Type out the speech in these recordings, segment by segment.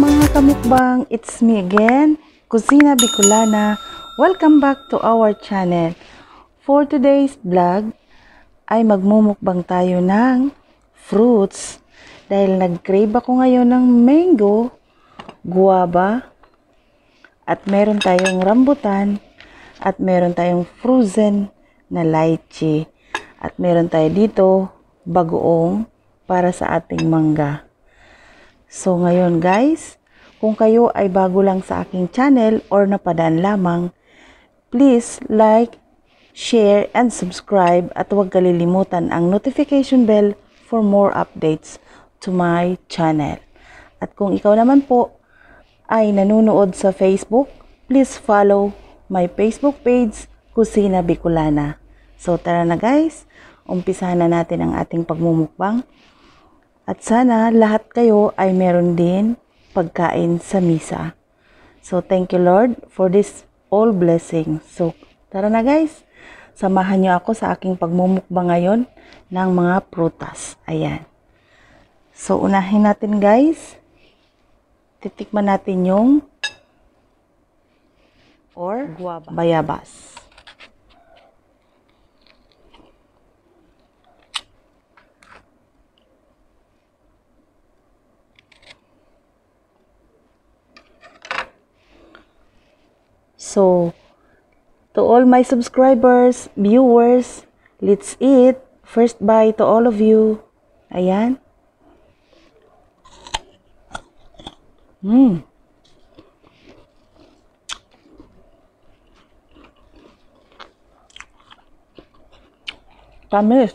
Mga kamukbang, it's me again, Kusina Bicolana. Welcome back to our channel. For today's vlog, ay magmumukbang tayo ng fruits. Dahil nag-crave ako ngayon ng mango, guava, at meron tayong rambutan, at meron tayong frozen na lychee. At meron tayo dito bagoong para sa ating mangga. So ngayon guys, kung kayo ay bago lang sa aking channel or napadaan lamang, please like, share, and subscribe at huwag kalilimutan ang notification bell for more updates to my channel. At kung ikaw naman po ay nanunood sa Facebook, please follow my Facebook page, Kusina Bicolana. So tara na guys, umpisahan na natin ang ating pagmumukbang. At sana lahat kayo ay meron din pagkain sa misa. So thank you Lord for this all blessings. So tara na guys, samahan niyo ako sa aking pagmumukbang ngayon ng mga prutas. Ayan. So unahin natin guys. Titikman natin yung or guava, bayabas. So, to all my subscribers, viewers, let's eat. First bite to all of you. Ayan. Tamis.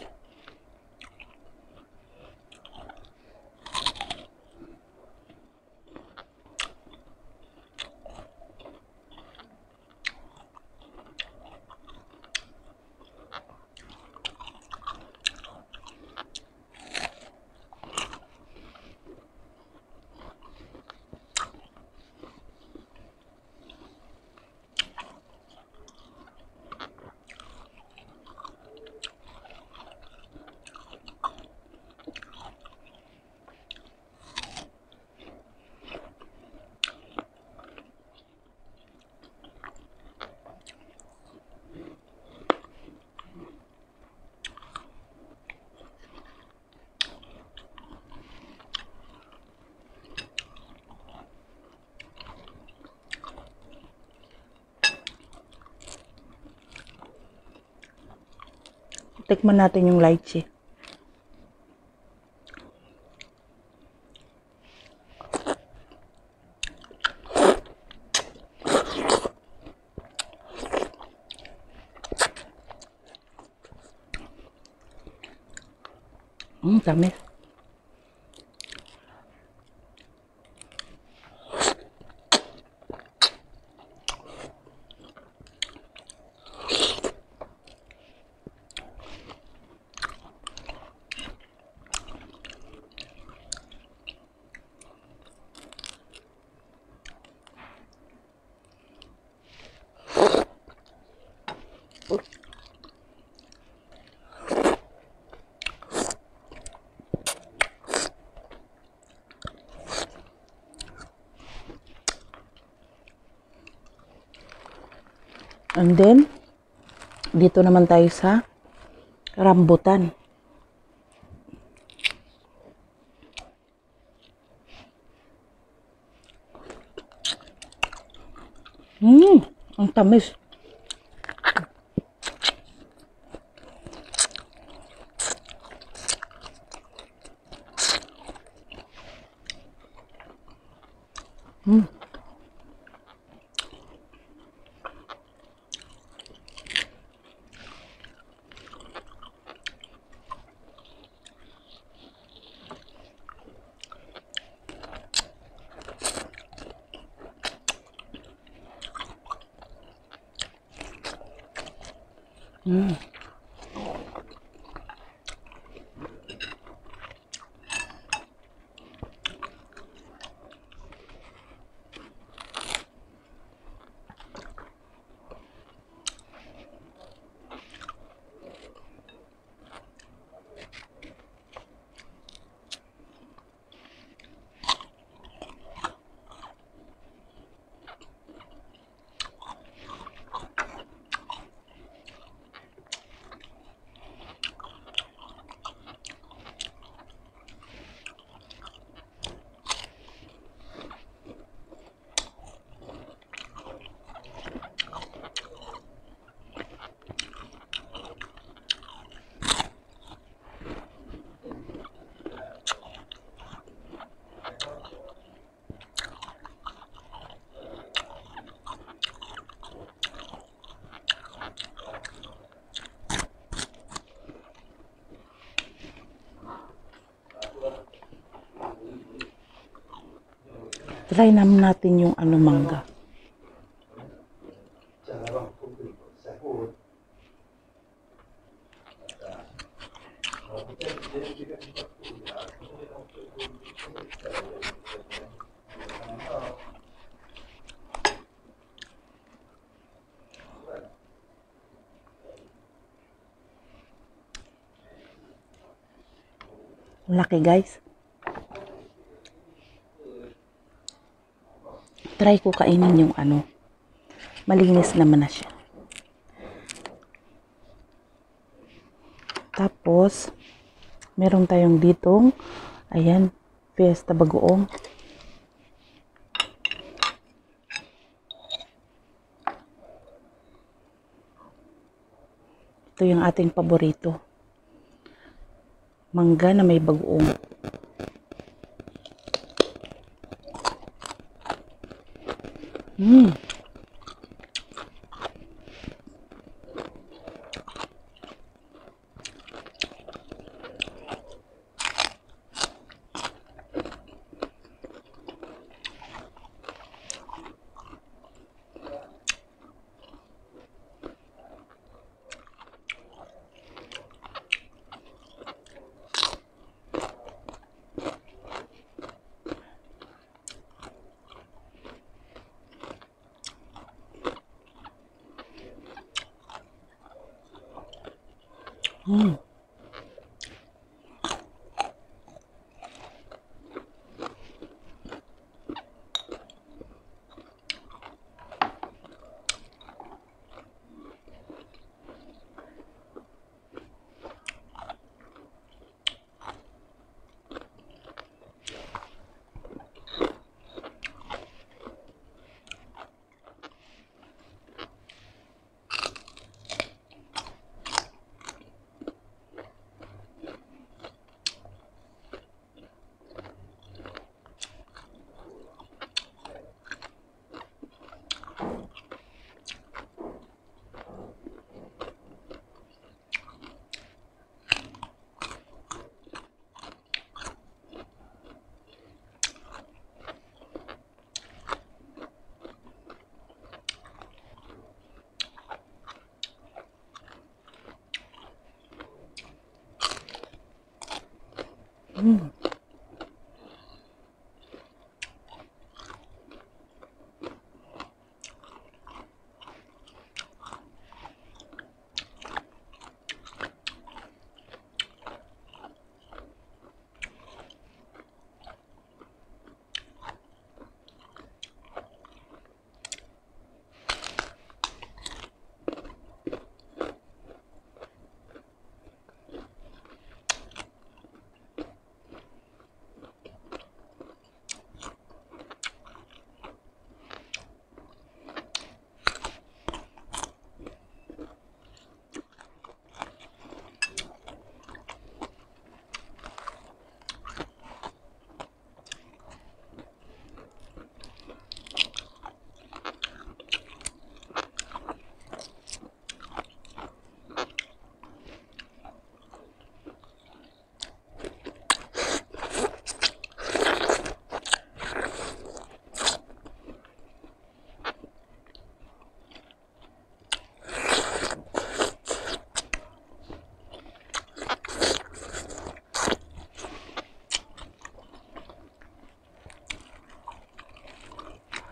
Tikman natin yung lychee. Tamis. And then, dito naman tayo sa rambutan. Ang tamis. Try naman natin yung ano, mangga. Laki, guys. Try ko kainin yung ano. Malinis naman na siya. Tapos, meron tayong ditong, ayan, Fiesta Bagoong. Ito yung ating paborito. Mangga na may bagoong.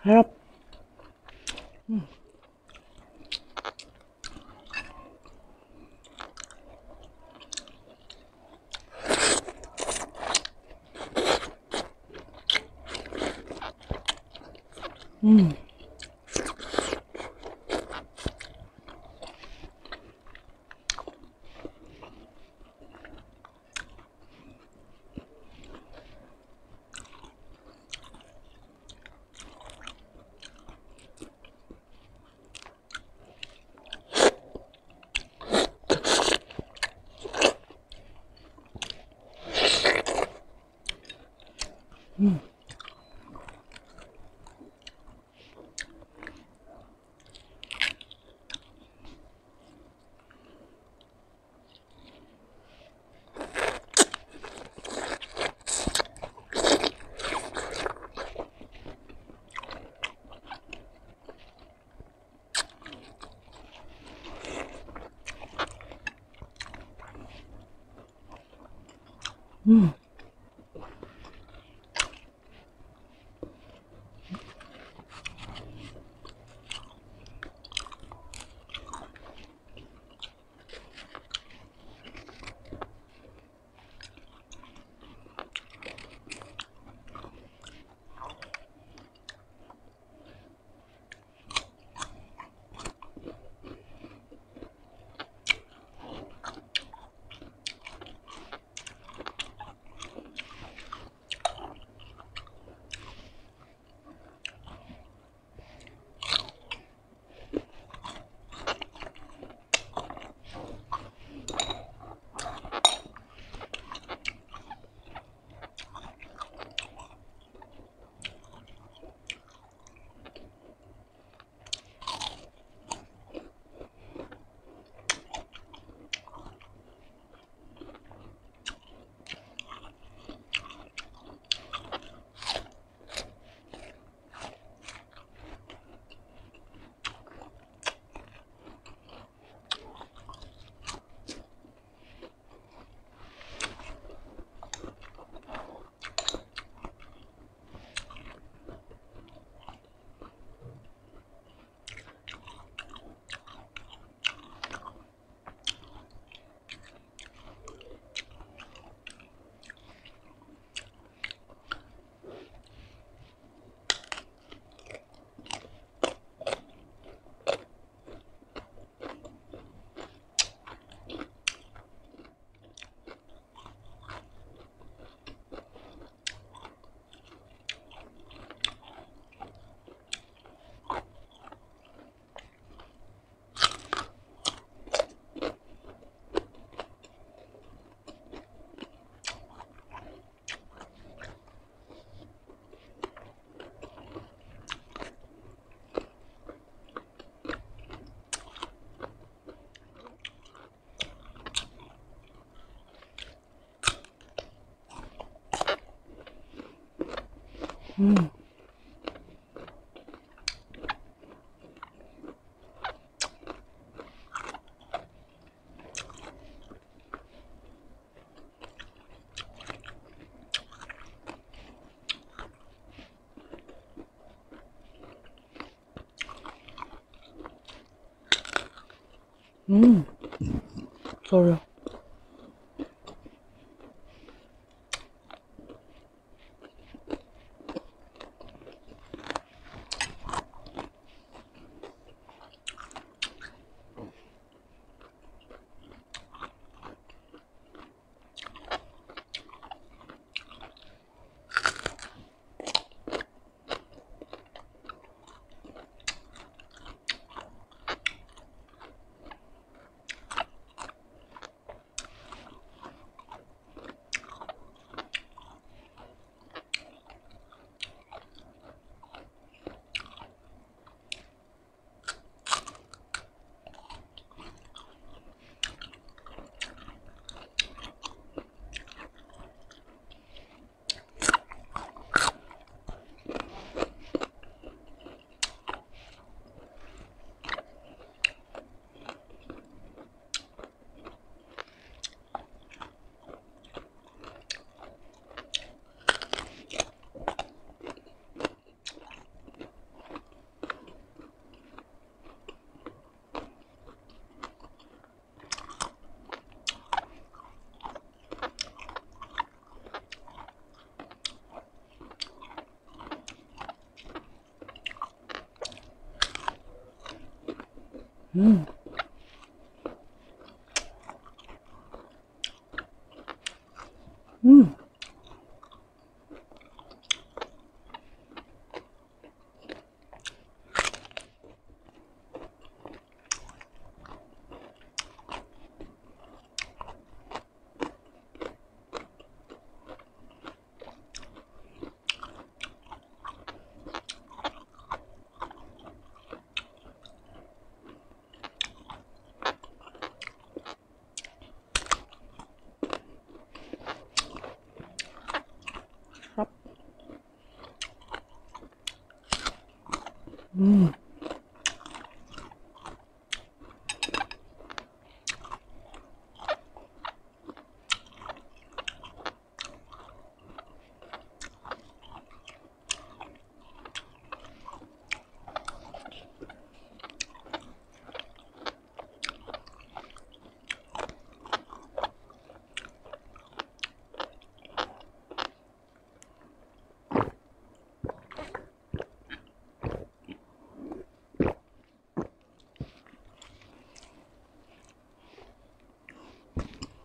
Harap. Sorry.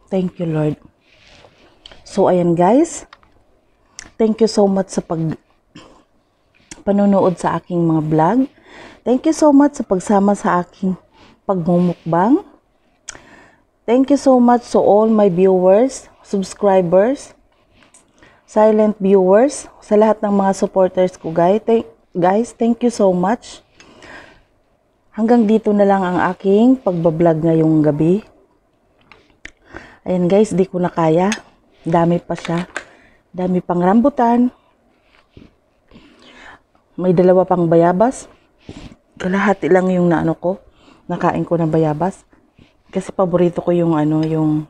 Thank you, Lord. So, ayan guys. Thank you so much sa panonood sa aking mga vlog. Thank you so much sa pagsama sa aking pagmumukbang. Thank you so much to all my viewers, subscribers, silent viewers, sa lahat ng mga supporters ko guys, thank you so much. Hanggang dito na lang ang aking pagbablog ngayong gabi. Ayan guys, di ko na kaya. Dami pa siya. Dami pang rambutan. May dalawa pang bayabas. Kalahati lang yung naano ko. Nakain ko na bayabas. Kasi paborito ko yung ano, yung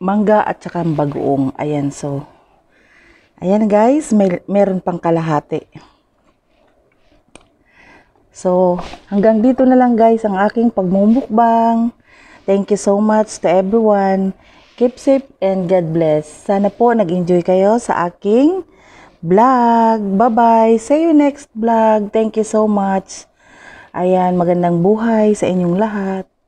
mangga at saka bagoong. Ayan, so. Ayan guys, meron pang kalahati. So, hanggang dito na lang guys ang aking pagmumukbang. Thank you so much to everyone. Keep safe and God bless. Sana po nag-enjoy kayo sa aking vlog. Bye-bye. See you next vlog. Thank you so much. Ayan, magandang buhay sa inyong lahat.